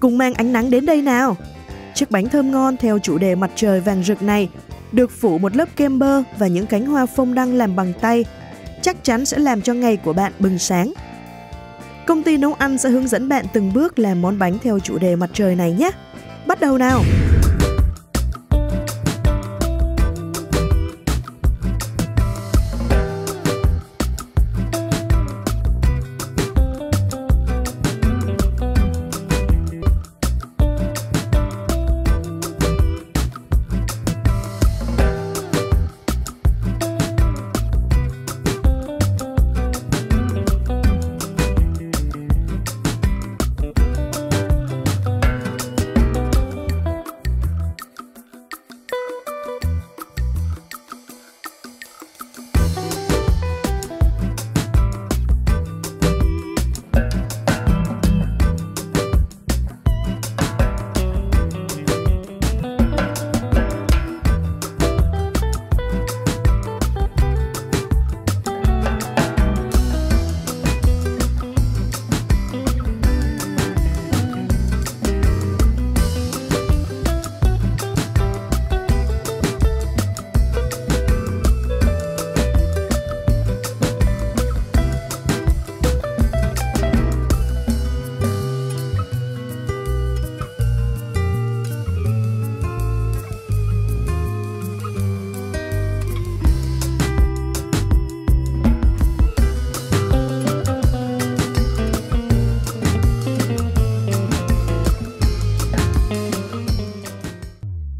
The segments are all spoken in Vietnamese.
Cùng mang ánh nắng đến đây nào. Chiếc bánh thơm ngon theo chủ đề mặt trời vàng rực này được phủ một lớp kem bơ và những cánh hoa phông đăng làm bằng tay, chắc chắn sẽ làm cho ngày của bạn bừng sáng. Công ty nấu ăn sẽ hướng dẫn bạn từng bước làm món bánh theo chủ đề mặt trời này nhé. Bắt đầu nào.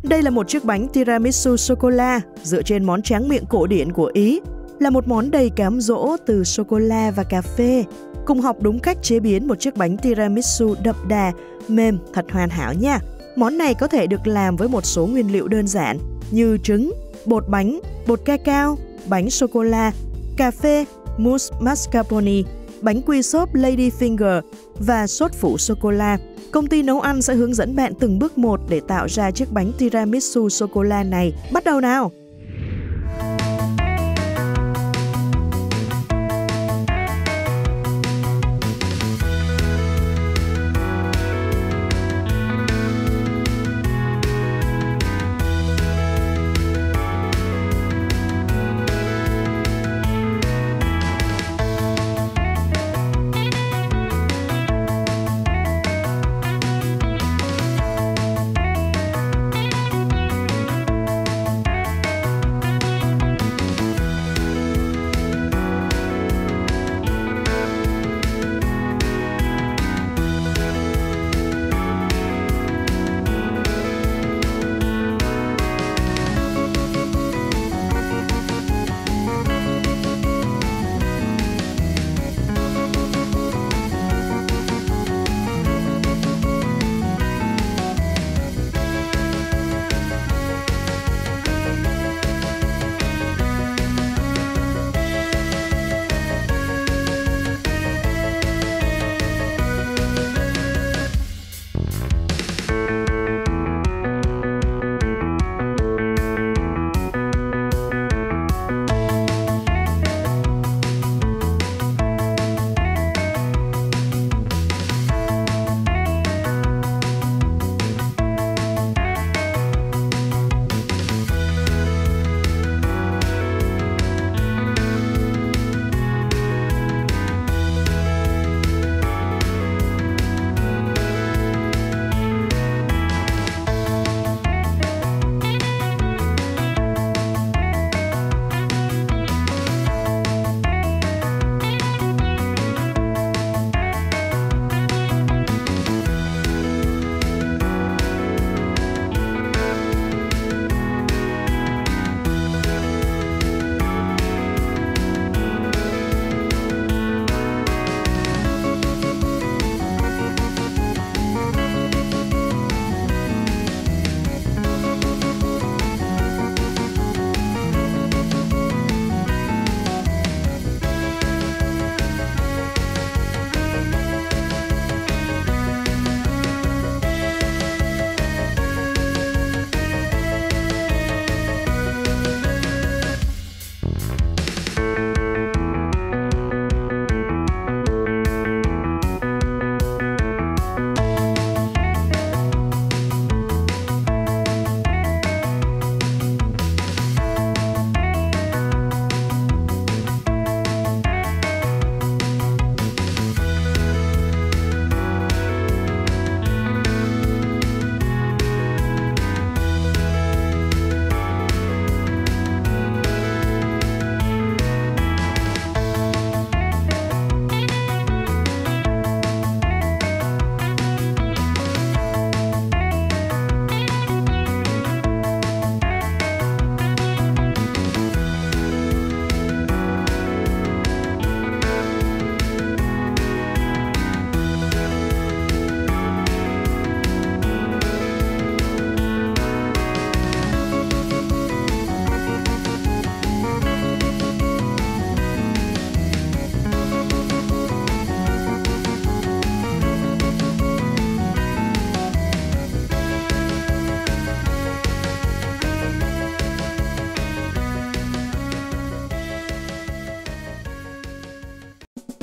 Đây là một chiếc bánh tiramisu sô-cô-la dựa trên món tráng miệng cổ điển của Ý, là một món đầy cám dỗ từ sô-cô-la và cà phê. Cùng học đúng cách chế biến một chiếc bánh tiramisu đậm đà, mềm, thật hoàn hảo nha. Món này có thể được làm với một số nguyên liệu đơn giản như trứng, bột bánh, bột cacao, bánh sô-cô-la, cà phê, mousse mascarpone, bánh quy xốp Ladyfinger và sốt phủ sô-cô-la. Công ty nấu ăn sẽ hướng dẫn bạn từng bước một để tạo ra chiếc bánh tiramisu sô-cô-la này. Bắt đầu nào!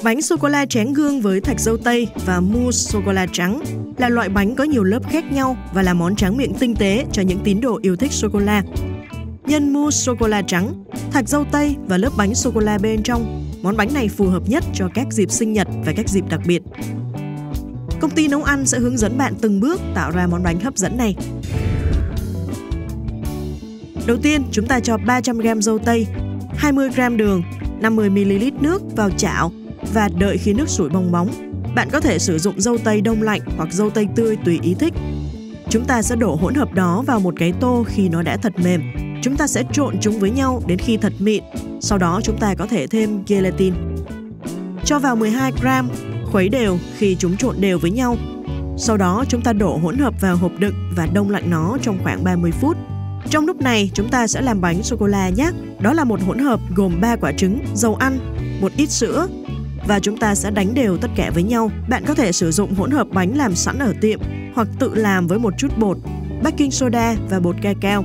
Bánh sô-cô-la tráng gương với thạch dâu tây và mousse sô-cô-la trắng là loại bánh có nhiều lớp khác nhau và là món tráng miệng tinh tế cho những tín đồ yêu thích sô-cô-la. Nhân mousse sô-cô-la trắng, thạch dâu tây và lớp bánh sô-cô-la bên trong, món bánh này phù hợp nhất cho các dịp sinh nhật và các dịp đặc biệt. Công ty nấu ăn sẽ hướng dẫn bạn từng bước tạo ra món bánh hấp dẫn này. Đầu tiên, chúng ta cho 300g dâu tây, 20g đường, 50ml nước vào chảo và đợi khi nước sủi bong bóng. Bạn có thể sử dụng dâu tây đông lạnh hoặc dâu tây tươi tùy ý thích. Chúng ta sẽ đổ hỗn hợp đó vào một cái tô khi nó đã thật mềm. Chúng ta sẽ trộn chúng với nhau đến khi thật mịn. Sau đó chúng ta có thể thêm gelatin. Cho vào 12g, khuấy đều khi chúng trộn đều với nhau. Sau đó chúng ta đổ hỗn hợp vào hộp đựng và đông lạnh nó trong khoảng 30 phút. Trong lúc này, chúng ta sẽ làm bánh sô-cô-la nhé. Đó là một hỗn hợp gồm 3 quả trứng, dầu ăn, một ít sữa và chúng ta sẽ đánh đều tất cả với nhau. Bạn có thể sử dụng hỗn hợp bánh làm sẵn ở tiệm hoặc tự làm với một chút bột, baking soda và bột cacao.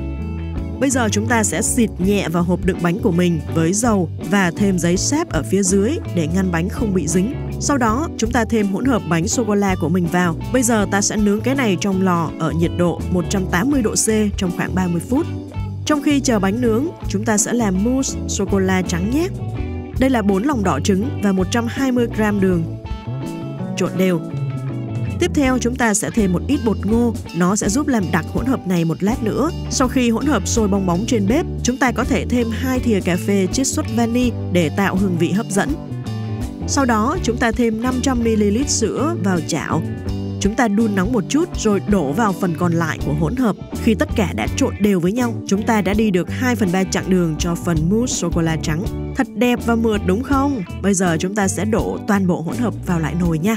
Bây giờ chúng ta sẽ xịt nhẹ vào hộp đựng bánh của mình với dầu và thêm giấy sáp ở phía dưới để ngăn bánh không bị dính. Sau đó, chúng ta thêm hỗn hợp bánh sô-cô-la của mình vào. Bây giờ ta sẽ nướng cái này trong lò ở nhiệt độ 180 độ C trong khoảng 30 phút. Trong khi chờ bánh nướng, chúng ta sẽ làm mousse sô-cô-la trắng nhé. Đây là 4 lòng đỏ trứng và 120g đường. Trộn đều. Tiếp theo chúng ta sẽ thêm một ít bột ngô, nó sẽ giúp làm đặc hỗn hợp này một lát nữa. Sau khi hỗn hợp sôi bong bóng trên bếp, chúng ta có thể thêm 2 thìa cà phê chiết xuất vani để tạo hương vị hấp dẫn. Sau đó chúng ta thêm 500ml sữa vào chảo. Chúng ta đun nóng một chút rồi đổ vào phần còn lại của hỗn hợp. Khi tất cả đã trộn đều với nhau, chúng ta đã đi được 2/3 chặng đường cho phần mousse sô-cô-la trắng. Thật đẹp và mượt đúng không? Bây giờ chúng ta sẽ đổ toàn bộ hỗn hợp vào lại nồi nha.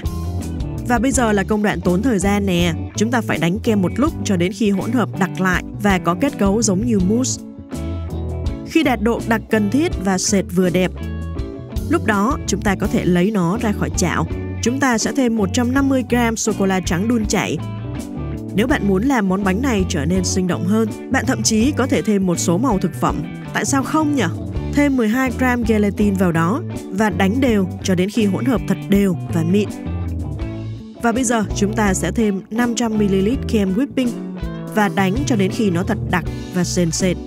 Và bây giờ là công đoạn tốn thời gian nè. Chúng ta phải đánh kem một lúc cho đến khi hỗn hợp đặc lại và có kết cấu giống như mousse. Khi đạt độ đặc cần thiết và sệt vừa đẹp, lúc đó chúng ta có thể lấy nó ra khỏi chảo. Chúng ta sẽ thêm 150g sô-cô-la trắng đun chảy. Nếu bạn muốn làm món bánh này trở nên sinh động hơn, bạn thậm chí có thể thêm một số màu thực phẩm. Tại sao không nhỉ? Thêm 12g gelatin vào đó và đánh đều cho đến khi hỗn hợp thật đều và mịn. Và bây giờ chúng ta sẽ thêm 500ml kem whipping và đánh cho đến khi nó thật đặc và sền sệt.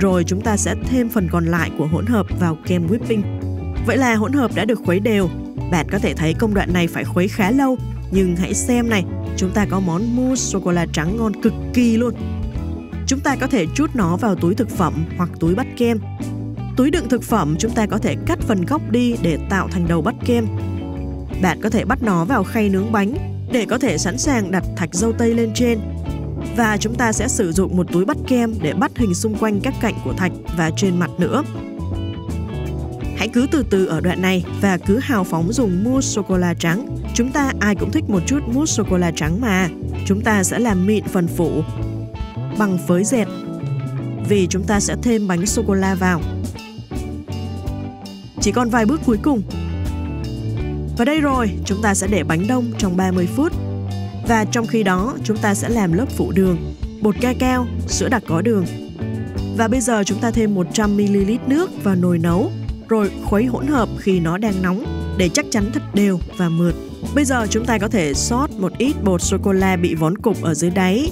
Rồi chúng ta sẽ thêm phần còn lại của hỗn hợp vào kem whipping. Vậy là hỗn hợp đã được khuấy đều. Bạn có thể thấy công đoạn này phải khuấy khá lâu, nhưng hãy xem này, chúng ta có món mousse sô-cô-la trắng ngon cực kỳ luôn. Chúng ta có thể trút nó vào túi thực phẩm hoặc túi bắt kem. Túi đựng thực phẩm chúng ta có thể cắt phần góc đi để tạo thành đầu bắt kem. Bạn có thể bắt nó vào khay nướng bánh để có thể sẵn sàng đặt thạch dâu tây lên trên. Và chúng ta sẽ sử dụng một túi bắt kem để bắt hình xung quanh các cạnh của thạch và trên mặt nữa. Hãy cứ từ từ ở đoạn này và cứ hào phóng dùng mousse sô-cô-la trắng. Chúng ta ai cũng thích một chút mousse sô-cô-la trắng mà. Chúng ta sẽ làm mịn phần phủ bằng phới dệt vì chúng ta sẽ thêm bánh sô-cô-la vào. Chỉ còn vài bước cuối cùng. Và đây rồi, chúng ta sẽ để bánh đông trong 30 phút. Và trong khi đó, chúng ta sẽ làm lớp phủ đường, bột cacao, sữa đặc có đường. Và bây giờ chúng ta thêm 100ml nước vào nồi nấu, rồi khuấy hỗn hợp khi nó đang nóng để chắc chắn thật đều và mượt. Bây giờ chúng ta có thể xót một ít bột sô-cô-la bị vón cục ở dưới đáy.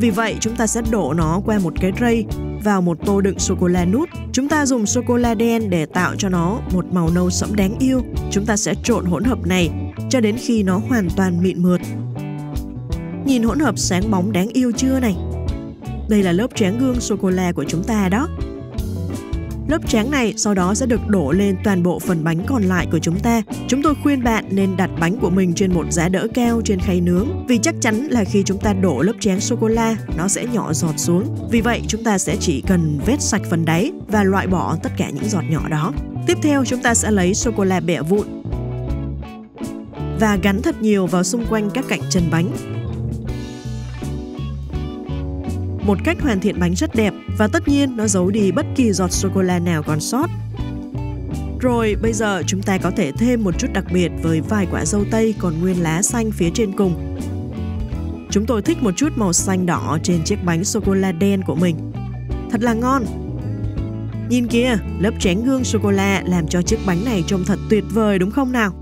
Vì vậy, chúng ta sẽ đổ nó qua một cái rây vào một tô đựng sô-cô-la nút. Chúng ta dùng sô-cô-la đen để tạo cho nó một màu nâu sẫm đáng yêu. Chúng ta sẽ trộn hỗn hợp này cho đến khi nó hoàn toàn mịn mượt. Nhìn hỗn hợp sáng bóng đáng yêu chưa này? Đây là lớp tráng gương sô-cô-la của chúng ta đó. Lớp tráng này sau đó sẽ được đổ lên toàn bộ phần bánh còn lại của chúng ta. Chúng tôi khuyên bạn nên đặt bánh của mình trên một giá đỡ cao trên khay nướng vì chắc chắn là khi chúng ta đổ lớp tráng sô-cô-la, nó sẽ nhỏ giọt xuống. Vì vậy, chúng ta sẽ chỉ cần vết sạch phần đáy và loại bỏ tất cả những giọt nhỏ đó. Tiếp theo, chúng ta sẽ lấy sô-cô-la bẻ vụn và gắn thật nhiều vào xung quanh các cạnh chân bánh. Một cách hoàn thiện bánh rất đẹp và tất nhiên nó giấu đi bất kỳ giọt sô-cô-la nào còn sót. Rồi bây giờ chúng ta có thể thêm một chút đặc biệt với vài quả dâu tây còn nguyên lá xanh phía trên cùng. Chúng tôi thích một chút màu xanh đỏ trên chiếc bánh sô-cô-la đen của mình. Thật là ngon! Nhìn kìa, lớp tráng gương sô-cô-la làm cho chiếc bánh này trông thật tuyệt vời đúng không nào?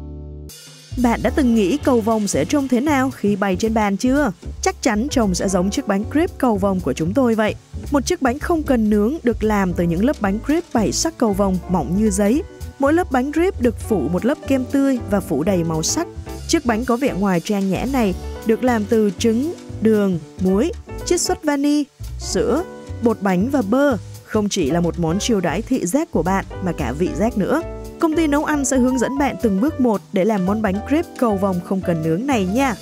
Bạn đã từng nghĩ cầu vồng sẽ trông thế nào khi bày trên bàn chưa? Chắc chắn trông sẽ giống chiếc bánh crepe cầu vồng của chúng tôi vậy. Một chiếc bánh không cần nướng được làm từ những lớp bánh crepe bảy sắc cầu vồng mỏng như giấy. Mỗi lớp bánh crepe được phủ một lớp kem tươi và phủ đầy màu sắc. Chiếc bánh có vẻ ngoài trang nhã này được làm từ trứng, đường, muối, chiết xuất vani, sữa, bột bánh và bơ. Không chỉ là một món chiêu đãi thị giác của bạn mà cả vị giác nữa. Công ty nấu ăn sẽ hướng dẫn bạn từng bước một để làm món bánh crepe cầu vồng không cần nướng này nha.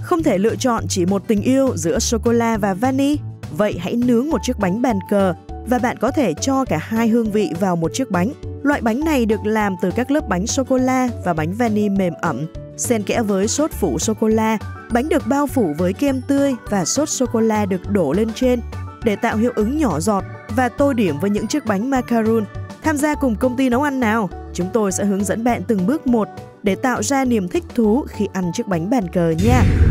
Không thể lựa chọn chỉ một tình yêu giữa sô-cô-la và vani, vậy hãy nướng một chiếc bánh bàn cờ và bạn có thể cho cả hai hương vị vào một chiếc bánh. Loại bánh này được làm từ các lớp bánh sô-cô-la và bánh vani mềm ẩm, xen kẽ với sốt phủ sô-cô-la. Bánh được bao phủ với kem tươi và sốt sô-cô-la được đổ lên trên để tạo hiệu ứng nhỏ giọt và tô điểm với những chiếc bánh macaron. Tham gia cùng công ty nấu ăn nào, chúng tôi sẽ hướng dẫn bạn từng bước một để tạo ra niềm thích thú khi ăn chiếc bánh bàn cờ nha.